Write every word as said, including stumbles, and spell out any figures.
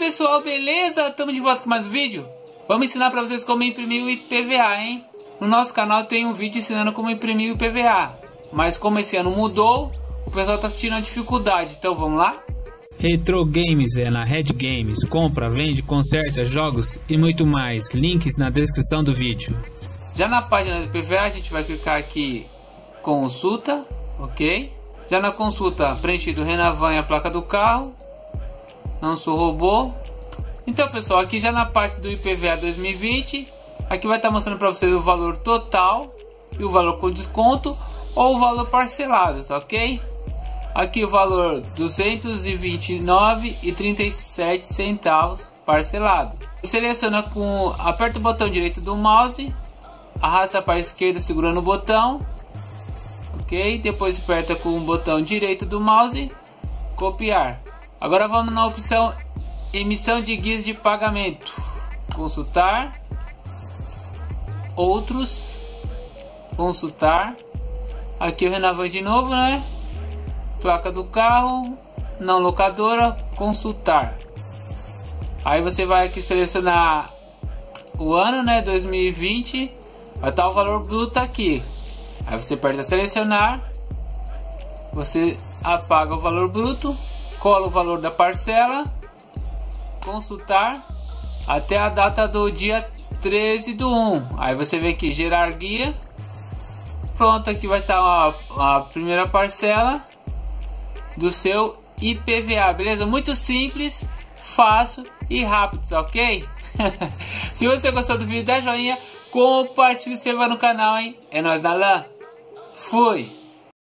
pessoal, beleza? Estamos de volta com mais um vídeo. Vamos ensinar para vocês como imprimir o I P V A, hein? No nosso canal tem um vídeo ensinando como imprimir o I P V A, mas como esse ano mudou, o pessoal está assistindo a dificuldade, então vamos lá? Retro Games é na Red Games, compra, vende, conserta, jogos e muito mais. Links na descrição do vídeo. Já na página do I P V A a gente vai clicar aqui consulta, ok? Já na consulta preenchido Renavan e a placa do carro. Não sou robô. Então pessoal, aqui já na parte do I P V A dois mil e vinte, aqui vai estar mostrando para vocês o valor total e o valor com desconto ou o valor parcelado, ok? Aqui o valor duzentos e vinte e nove reais e trinta e sete centavos parcelado. Seleciona com, aperta o botão direito do mouse, arrasta para a esquerda segurando o botão, ok? Depois aperta com o botão direito do mouse, copiar. Agora vamos na opção emissão de guias de pagamento, consultar, outros, consultar, aqui o Renavan de novo, né? Placa do carro, não locadora, consultar. Aí você vai aqui selecionar o ano, né? dois mil e vinte, vai estar o valor bruto aqui. Aí você aperta selecionar, você apaga o valor bruto, cola o valor da parcela, consultar até a data do dia treze do um. Aí você vem aqui gerar guia. Pronto, aqui vai estar a, a primeira parcela do seu I P V A, beleza? Muito simples, fácil e rápido, ok? Se você gostou do vídeo, dá joinha, compartilha e se inscreva no canal, hein? É nóis, da lã. Fui!